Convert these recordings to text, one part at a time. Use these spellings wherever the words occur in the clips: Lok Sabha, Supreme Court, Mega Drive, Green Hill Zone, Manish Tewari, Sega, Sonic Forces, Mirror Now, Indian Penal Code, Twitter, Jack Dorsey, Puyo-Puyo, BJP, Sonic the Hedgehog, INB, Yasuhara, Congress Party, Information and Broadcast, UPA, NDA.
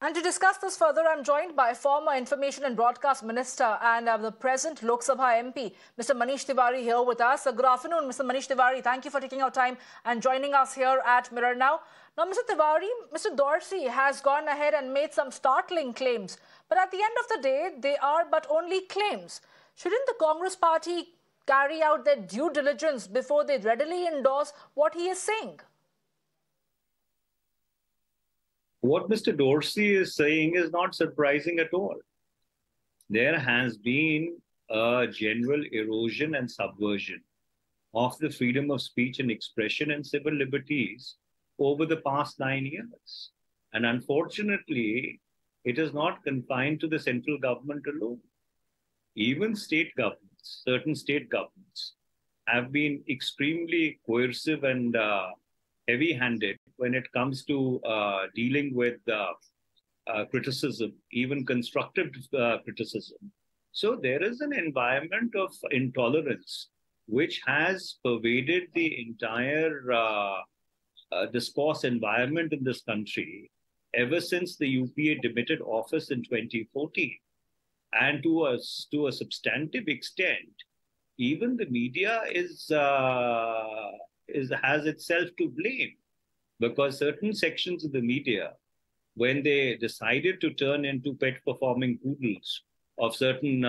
And to discuss this further, I'm joined by former Information and Broadcast Minister and the present Lok Sabha MP, Mr. Manish Tewari, here with us. Good afternoon, Mr. Manish Tewari. Thank you for taking our time and joining us here at Mirror Now. Now, Mr. Tewari, Mr. Dorsey has gone ahead and made some startling claims. But at the end of the day, they are but only claims. Shouldn't the Congress Party carry out their due diligence before they readily endorse what he is saying? What Mr. Dorsey is saying is not surprising at all. There has been a general erosion and subversion of the freedom of speech and expression and civil liberties over the past 9 years. And unfortunately, it is not confined to the central government alone. Even state governments, certain state governments, have been extremely coercive and heavy-handed when it comes to dealing with criticism, even constructive criticism. So there is an environment of intolerance which has pervaded the entire discourse environment in this country ever since the UPA demitted office in 2014. And to a substantive extent, even the media has itself to blame, because certain sections of the media, when they decided to turn into pet-performing poodles of certain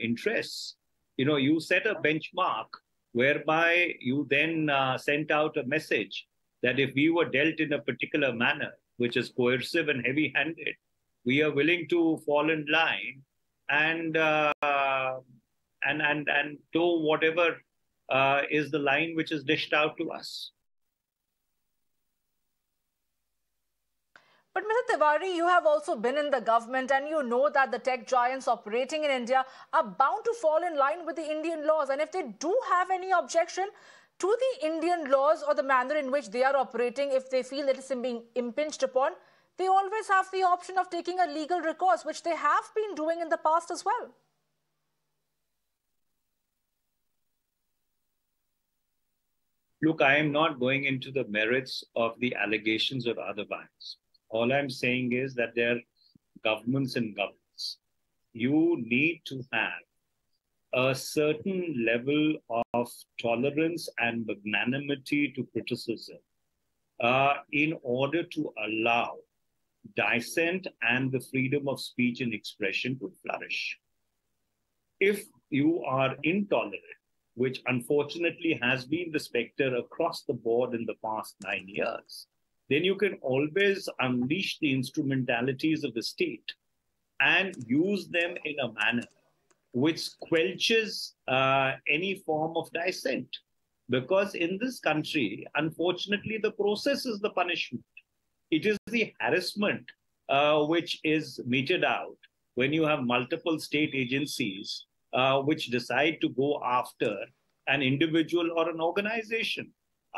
interests, you set a benchmark whereby you then sent out a message that if we were dealt in a particular manner, which is coercive and heavy-handed, we are willing to fall in line and do whatever is the line which is dished out to us. But Mr. Tewari, you have also been in the government and you know that the tech giants operating in India are bound to fall in line with the Indian laws. And if they do have any objection to the Indian laws or the manner in which they are operating, if they feel it is being impinged upon, they always have the option of taking a legal recourse, which they have been doing in the past as well. Look, I am not going into the merits of the allegations or otherwise. All I'm saying is that there are governments and governments. You need to have a certain level of tolerance and magnanimity to criticism in order to allow dissent and the freedom of speech and expression to flourish. If you are intolerant, which unfortunately has been the specter across the board in the past 9 years, then you can always unleash the instrumentalities of the state and use them in a manner which quenches any form of dissent. Because in this country, unfortunately, the process is the punishment. It is the harassment which is meted out when you have multiple state agencies which decide to go after an individual or an organization.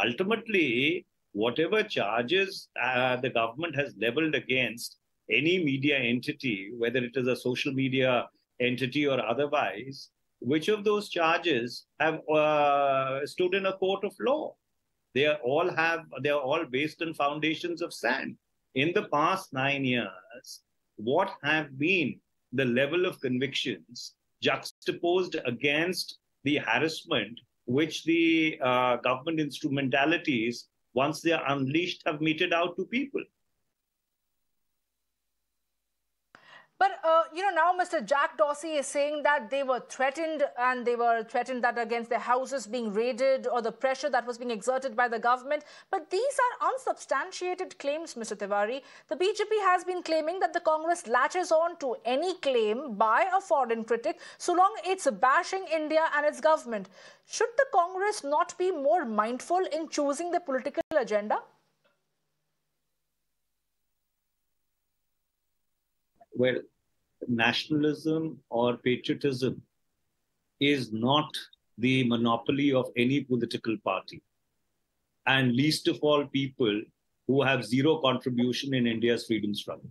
Ultimately, whatever charges the government has leveled against any media entity, whether it is a social media entity or otherwise, which of those charges have stood in a court of law? They are all based on foundations of sand. In the past 9 years, what have been the level of convictions juxtaposed against the harassment which the government instrumentalities, once they are unleashed, have meted out to people? But, now Mr. Jack Dorsey is saying that they were threatened, and they were threatened that against their houses being raided or the pressure that was being exerted by the government. But these are unsubstantiated claims, Mr. Tewari. The BJP has been claiming that the Congress latches on to any claim by a foreign critic so long it's bashing India and its government. Should the Congress not be more mindful in choosing the political agenda? Well, nationalism or patriotism is not the monopoly of any political party, and least of all people who have zero contribution in India's freedom struggle.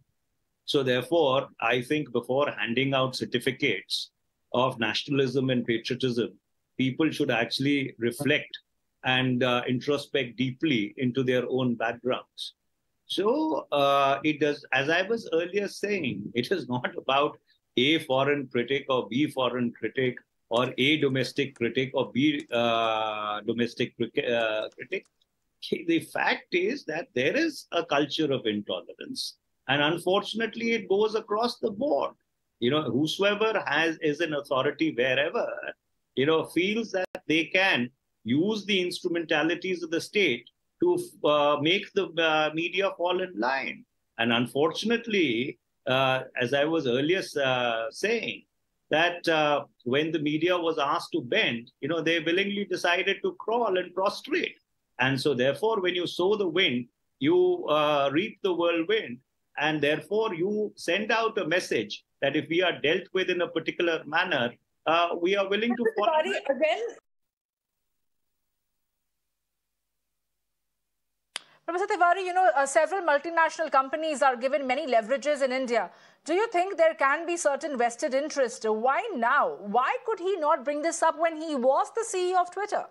So therefore, I think before handing out certificates of nationalism and patriotism, people should actually reflect and introspect deeply into their own backgrounds. So it does, as I was earlier saying, it is not about A foreign critic or B foreign critic or A domestic critic or B domestic critic. The fact is that there is a culture of intolerance, and unfortunately it goes across the board. You know, whosoever is an authority wherever, you know, feels that they can use the instrumentalities of the state to make the media fall in line. And unfortunately, as I was earlier saying, that when the media was asked to bend, you know, they willingly decided to crawl and prostrate. And so therefore, when you sow the wind, you reap the whirlwind. And therefore, you send out a message that if we are dealt with in a particular manner, we are willing to follow. Sorry, again. Professor Tewari, you know, several multinational companies are given many leverages in India. Do you think there can be certain vested interest? Why now? Why could he not bring this up when he was the CEO of Twitter?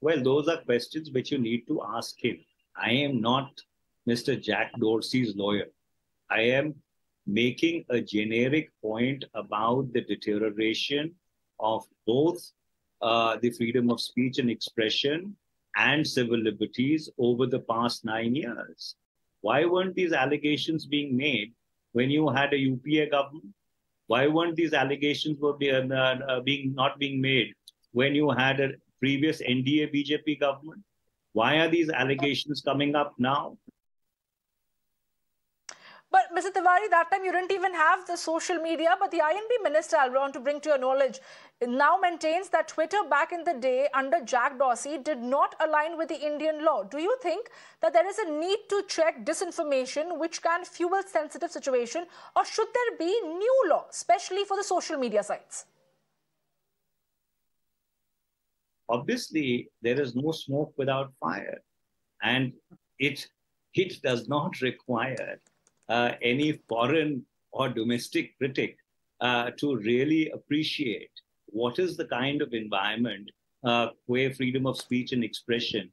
Well, those are questions which you need to ask him. I am not Mr. Jack Dorsey's lawyer. I am making a generic point about the deterioration of both the freedom of speech and expression and civil liberties over the past 9 years. Why weren't these allegations being made when you had a UPA government? Why weren't these allegations not being made when you had a previous NDA BJP government? Why are these allegations coming up now? But Mr. Tewari, that time you didn't even have the social media, but the INB minister, I want to bring to your knowledge, now maintains that Twitter back in the day under Jack Dorsey did not align with the Indian law. Do you think that there is a need to check disinformation which can fuel sensitive situation, or should there be new law, especially for the social media sites? Obviously, there is no smoke without fire, and it does not require any foreign or domestic critic to really appreciate what is the kind of environment where freedom of speech and expression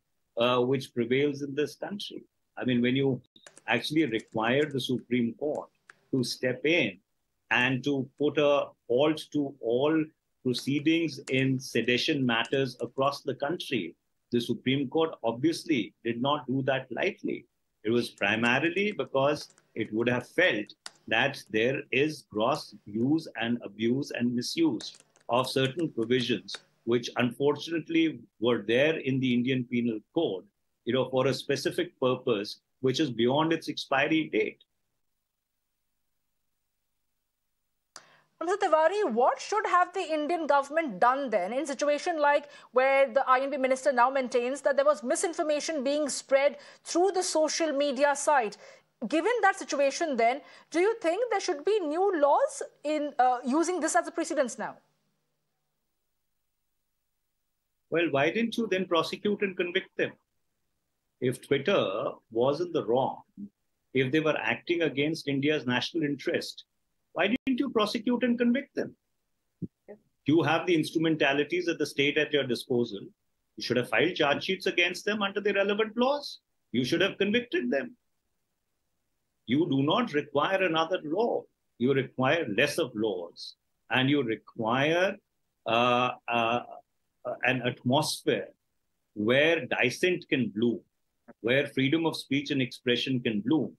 which prevails in this country. I mean, when you actually require the Supreme Court to step in and to put a halt to all proceedings in sedition matters across the country, the Supreme Court obviously did not do that lightly. It was primarily because it would have felt that there is gross use and abuse and misuse of certain provisions, which unfortunately were there in the Indian Penal Code, you know, for a specific purpose, which is beyond its expiry date. Mr. Tewari, what should have the Indian government done then in a situation like where the INB minister now maintains that there was misinformation being spread through the social media site? Given that situation then, do you think there should be new laws in using this as a precedence now? Well, why didn't you then prosecute and convict them? If Twitter was in the wrong, if they were acting against India's national interest, why didn't you prosecute and convict them? Yeah. You have the instrumentalities of the state at your disposal. You should have filed charge sheets against them under the relevant laws. You should have convicted them. You do not require another law. You require less of laws. And you require an atmosphere where dissent can bloom, where freedom of speech and expression can bloom.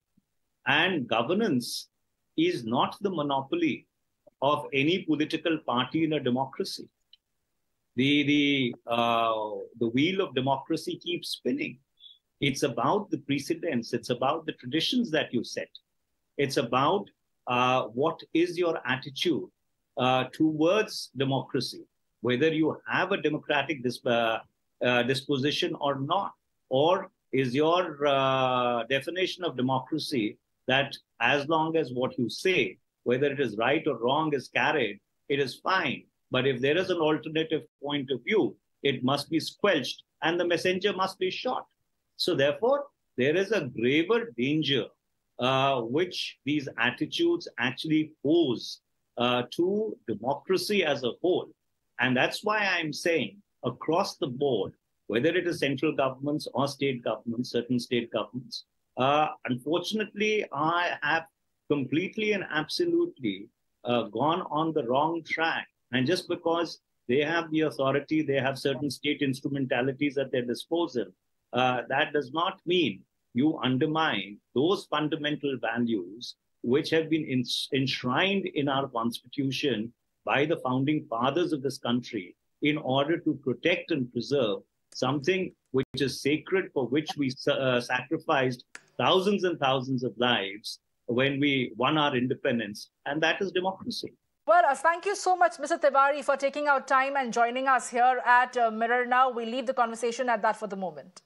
And governance is not the monopoly of any political party in a democracy. The wheel of democracy keeps spinning. It's about the precedents. It's about the traditions that you set. It's about what is your attitude towards democracy, whether you have a democratic disposition or not, or is your definition of democracy that as long as what you say, whether it is right or wrong, is carried, it is fine. But if there is an alternative point of view, it must be squelched and the messenger must be shot. So therefore, there is a graver danger which these attitudes actually pose to democracy as a whole. And that's why I'm saying across the board, whether it is central governments or state governments, certain state governments. Unfortunately, I have completely and absolutely gone on the wrong track. And just because they have the authority, they have certain state instrumentalities at their disposal, that does not mean you undermine those fundamental values which have been enshrined in our constitution by the founding fathers of this country in order to protect and preserve something which is sacred, for which we sacrificed thousands and thousands of lives when we won our independence, and that is democracy. Well, thank you so much, Mr. Tewari, for taking out time and joining us here at Mirror Now. We leave the conversation at that for the moment.